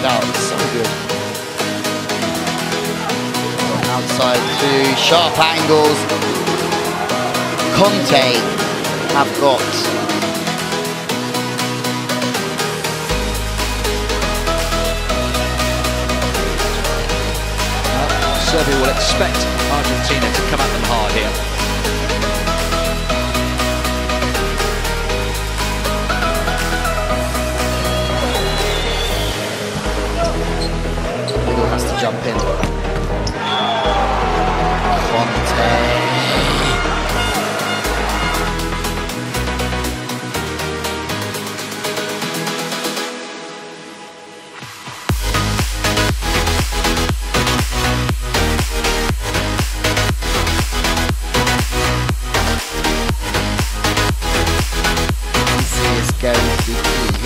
Now it's so good. Outside two sharp angles. Conte have got Serbia will expect Argentina to come at them hard here. Middle has to jump in. Who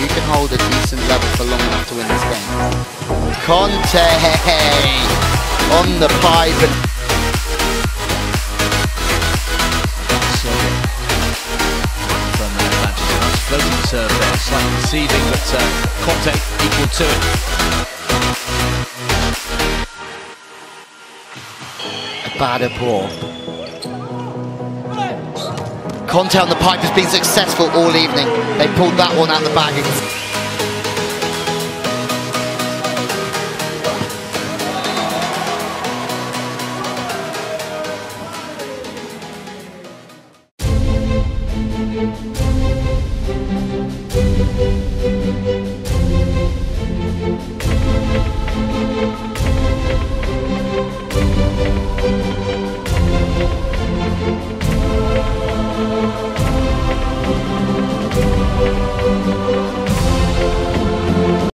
can hold a decent level for long enough to win this game? Conte on the pipe. From the Manchester, that's floating serve there, slightly deceiving, but Conte equal to it. Conte on the pipe has been successful all evening. They pulled that one out the bag.